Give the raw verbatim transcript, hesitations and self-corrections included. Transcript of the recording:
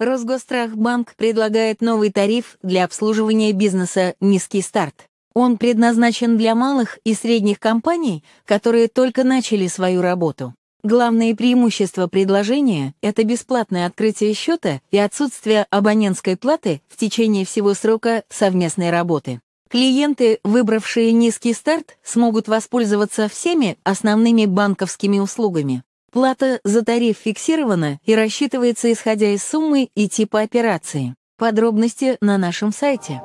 Росгосстрахбанк предлагает новый тариф для обслуживания бизнеса «Низкий старт». Он предназначен для малых и средних компаний, которые только начали свою работу. Главное преимущество предложения – это бесплатное открытие счета и отсутствие абонентской платы в течение всего срока совместной работы. Клиенты, выбравшие «Низкий старт», смогут воспользоваться всеми основными банковскими услугами. Плата за тариф фиксирована и рассчитывается исходя из суммы и типа операции. Подробности на нашем сайте.